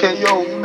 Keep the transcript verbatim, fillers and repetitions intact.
K O